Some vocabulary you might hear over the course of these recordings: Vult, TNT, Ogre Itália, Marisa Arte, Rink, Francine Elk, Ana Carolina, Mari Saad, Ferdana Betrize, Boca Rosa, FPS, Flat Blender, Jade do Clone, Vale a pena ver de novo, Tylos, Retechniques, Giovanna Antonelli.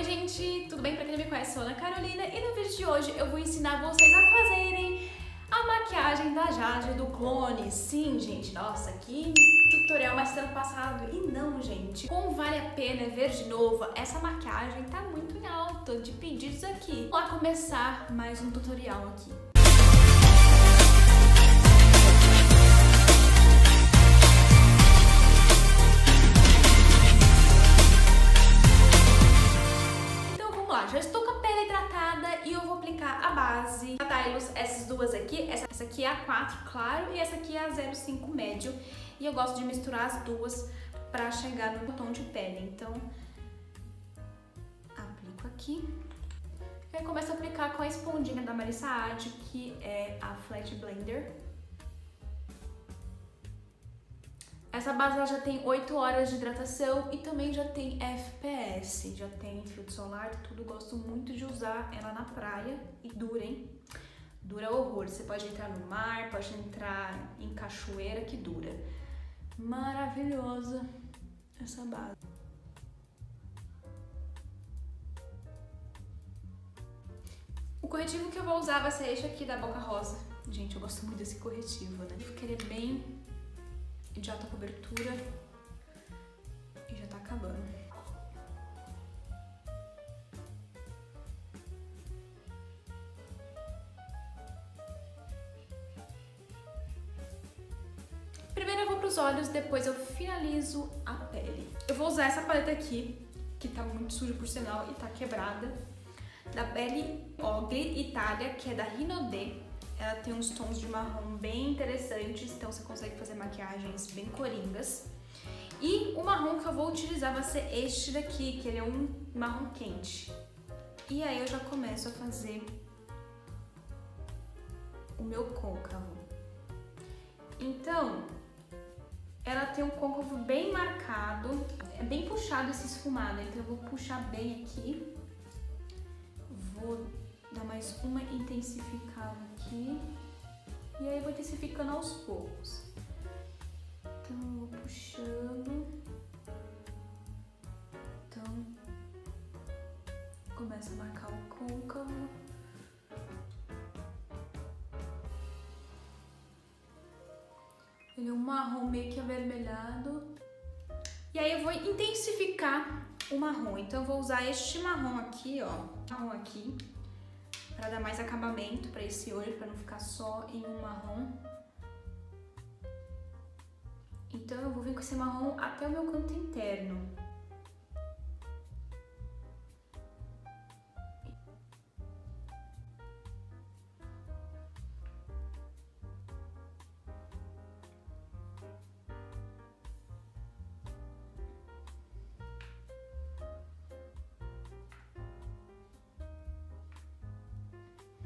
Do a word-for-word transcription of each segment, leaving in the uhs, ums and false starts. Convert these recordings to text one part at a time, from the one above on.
Oi gente, tudo bem? Pra quem não me conhece, eu sou Ana Carolina e no vídeo de hoje eu vou ensinar vocês a fazerem a maquiagem da Jade do Clone. Sim gente, nossa, que tutorial mais tempo passado. E não gente, como vale a pena ver de novo, essa maquiagem tá muito em alta de pedidos aqui. Vamos lá começar mais um tutorial aqui. A Tylos, essas duas aqui, essa, essa aqui é a quatro claro e essa aqui é a zero cinco médio, e eu gosto de misturar as duas pra chegar no tom de pele, então aplico aqui e aí começo a aplicar com a esponjinha da Marisa Arte, que é a Flat Blender. Essa base ela já tem oito horas de hidratação e também já tem F P S, já tem filtro solar, tudo. Gosto muito de usar ela na praia e dura, hein? Dura horror. Você pode entrar no mar, pode entrar em cachoeira que dura. Maravilhosa essa base. O corretivo que eu vou usar vai ser este aqui da Boca Rosa. Gente, eu gosto muito desse corretivo, né? Ele é bem de alta cobertura e já tá acabando. Primeiro eu vou pros olhos, depois eu finalizo a pele. Eu vou usar essa paleta aqui, que tá muito suja por sinal e tá quebrada, da pele Ogre Itália, que é da Rink. Ela tem uns tons de marrom bem interessantes, então você consegue fazer maquiagens bem coringas. E o marrom que eu vou utilizar vai ser este daqui, que ele é um marrom quente. E aí eu já começo a fazer o meu côncavo. Então, ela tem um côncavo bem marcado, é bem puxado esse esfumado, então eu vou puxar bem aqui. Vou dar mais uma intensificada aqui e aí vou intensificando aos poucos. Então eu vou puxando, então começa a marcar o côncavo. Ele é um marrom meio que avermelhado e aí eu vou intensificar o marrom. Então eu vou usar este marrom aqui, ó, marrom aqui, pra dar mais acabamento pra esse olho, pra não ficar só em um marrom. Então eu vou vir com esse marrom até o meu canto interno.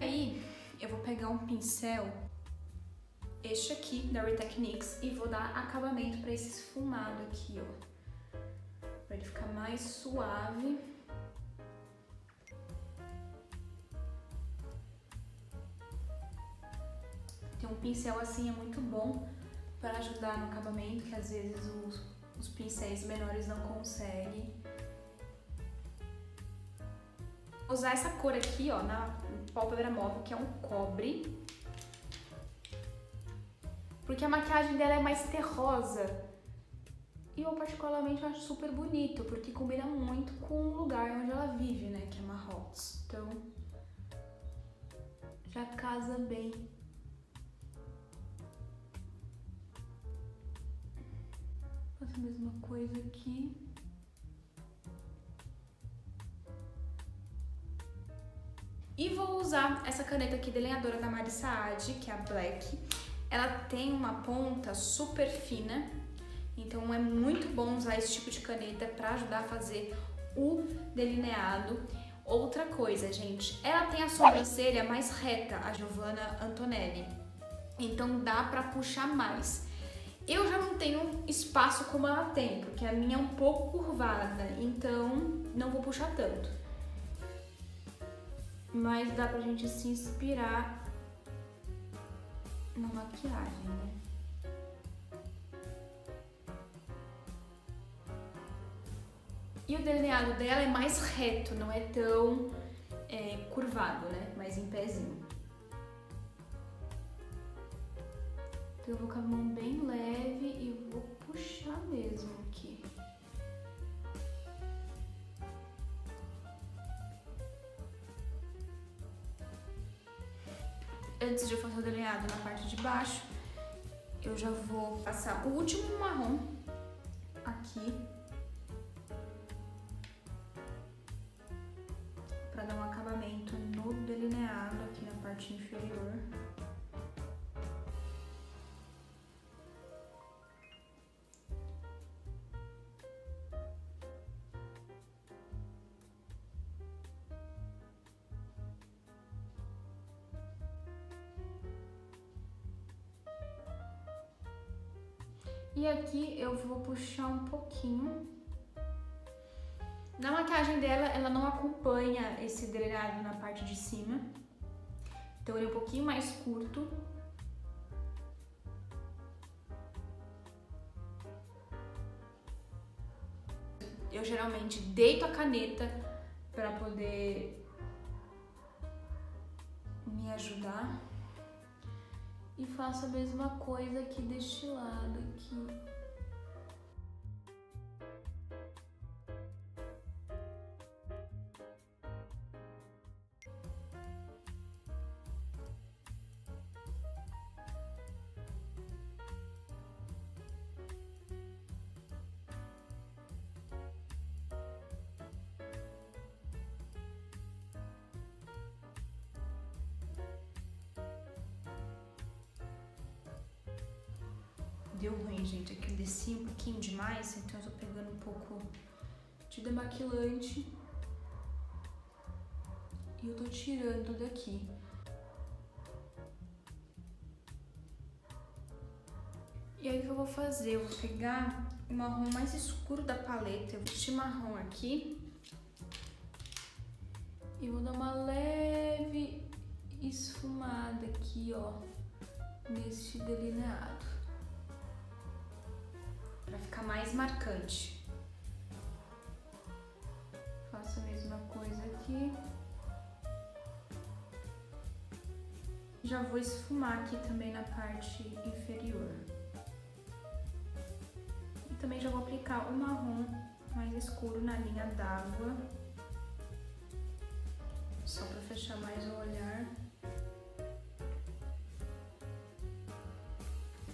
Aí eu vou pegar um pincel, este aqui da Retechniques, e vou dar acabamento para esse esfumado aqui, ó, para ele ficar mais suave. Ter um pincel assim é muito bom para ajudar no acabamento, que às vezes os, os pincéis menores não conseguem. Vou usar essa cor aqui, ó, na pálpebra móvel, que é um cobre, porque a maquiagem dela é mais terrosa e eu particularmente acho super bonito, porque combina muito com o lugar onde ela vive, né, que é Marrocos, então já casa bem. Faço a mesma coisa aqui. E vou usar essa caneta aqui delineadora da Mari Saad, que é a Black. Ela tem uma ponta super fina, então é muito bom usar esse tipo de caneta para ajudar a fazer o delineado. Outra coisa, gente, ela tem a sobrancelha mais reta, a Giovanna Antonelli, então dá para puxar mais. Eu já não tenho espaço como ela tem, porque a minha é um pouco curvada, então não vou puxar tanto. Mas dá pra gente se inspirar na maquiagem, né? E o delineado dela é mais reto, não é tão é, curvado, né? Mais em pezinho. Então eu vou com a mão bem leve e vou puxar mesmo aqui. Antes de eu fazer o delineado na parte de baixo, eu já vou passar o último marrom aqui, para dar um acabamento no delineado aqui na parte inferior. E aqui eu vou puxar um pouquinho. Na maquiagem dela, ela não acompanha esse delineado na parte de cima. Então ele é um pouquinho mais curto. Eu geralmente deito a caneta para poder me ajudar. E faço a mesma coisa aqui deste lado aqui. Deu ruim, gente, aqui desci um pouquinho demais, então eu tô pegando um pouco de demaquilante e eu tô tirando daqui. E aí o que eu vou fazer? Eu vou pegar o marrom mais escuro da paleta, eu vou vestir marrom aqui e vou dar uma leve esfumada aqui, ó, neste delineado, para ficar mais marcante. Faço a mesma coisa aqui. Já vou esfumar aqui também na parte inferior. E também já vou aplicar o marrom mais escuro na linha d'água, só para fechar mais o olhar.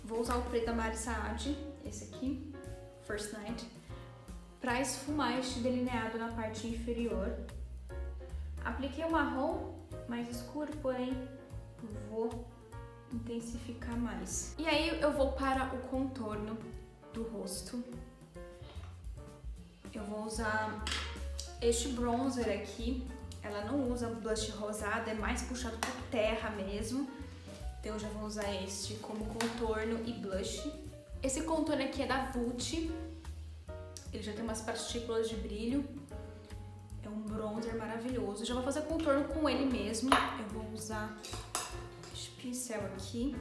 Vou usar o preto da Mari Saad, esse aqui, First Night, para esfumar este delineado na parte inferior. Apliquei o marrom mais escuro, porém vou intensificar mais. E aí eu vou para o contorno do rosto. Eu vou usar este bronzer aqui. Ela não usa blush rosado, é mais puxado por terra mesmo. Então eu já vou usar este como contorno e blush. Esse contorno aqui é da Vult, ele já tem umas partículas de brilho, é um bronzer maravilhoso. Já vou fazer contorno com ele mesmo, eu vou usar este pincel aqui.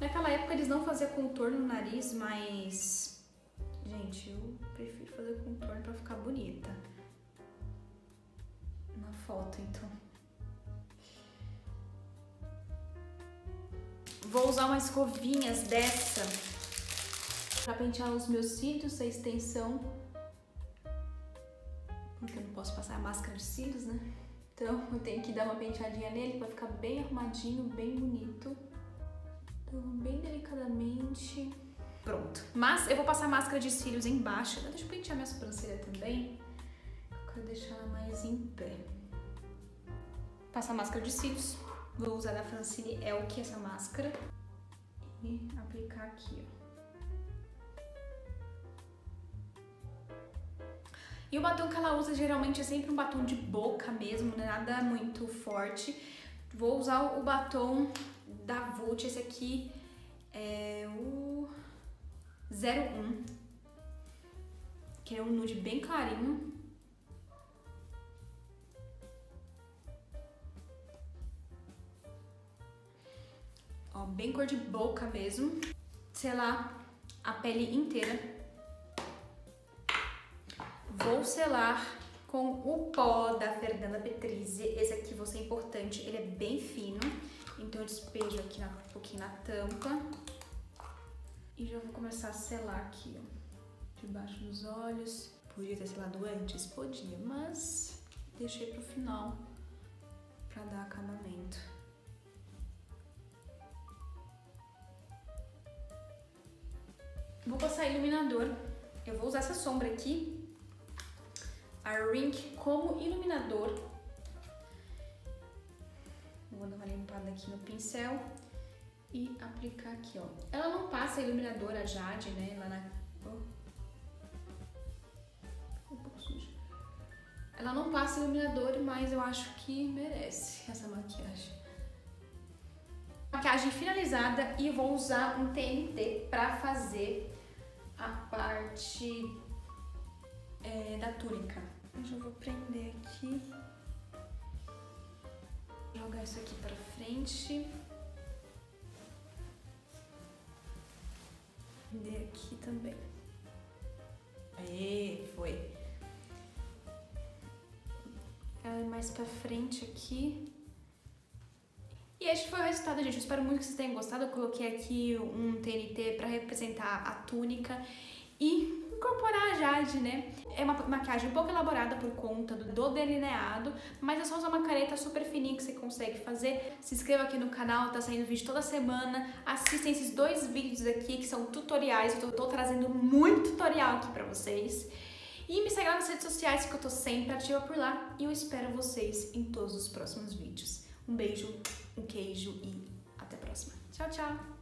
Naquela época eles não faziam contorno no nariz, mas, gente, eu prefiro fazer contorno pra ficar bonita na foto, então. Vou usar umas escovinhas dessa pra pentear os meus cílios, a extensão, porque eu não posso passar a máscara de cílios, né? Então eu tenho que dar uma penteadinha nele pra ficar bem arrumadinho, bem bonito. Então, bem delicadamente. Pronto. Mas eu vou passar a máscara de cílios embaixo. Deixa eu pentear minha sobrancelha também. Eu quero deixar ela mais em pé. Passar a máscara de cílios. Vou usar da Francine Elk essa máscara e aplicar aqui, ó. E o batom que ela usa geralmente é sempre um batom de boca mesmo, não é nada muito forte. Vou usar o batom da Vult, esse aqui é o zero um, que é um nude bem clarinho. Ó, bem cor de boca mesmo, selar a pele inteira. Vou selar com o pó da Ferdana Betrize. Esse aqui, vou ser importante, ele é bem fino. Então eu despejo aqui na, um pouquinho na tampa. E já vou começar a selar aqui, ó. Debaixo dos olhos. Podia ter selado antes? Podia, mas deixei pro final pra dar acabamento. Vou passar iluminador. Eu vou usar essa sombra aqui, a Rink, como iluminador. Vou dar uma limpada aqui no pincel e aplicar aqui, ó. Ela não passa iluminador, a Jade, né? Lá na... oh. Um pouco suja. Ela não passa iluminador, mas eu acho que merece essa maquiagem. Maquiagem finalizada e vou usar um T N T pra fazer a parte... É, da túnica. Eu já vou prender aqui, jogar isso aqui pra frente, prender aqui também. Aê, foi. Ela é mais pra frente aqui. E este foi o resultado, gente. Eu espero muito que vocês tenham gostado. Eu coloquei aqui um T N T pra representar a túnica e incorporar a Jade, né? É uma maquiagem pouco elaborada por conta do delineado, mas é só usar uma caneta super fininha que você consegue fazer. Se inscreva aqui no canal, tá saindo vídeo toda semana. Assistem esses dois vídeos aqui que são tutoriais, eu tô, tô trazendo muito tutorial aqui pra vocês. E me segue lá nas redes sociais que eu tô sempre ativa por lá e eu espero vocês em todos os próximos vídeos. Um beijo, um queijo e até a próxima. Tchau, tchau!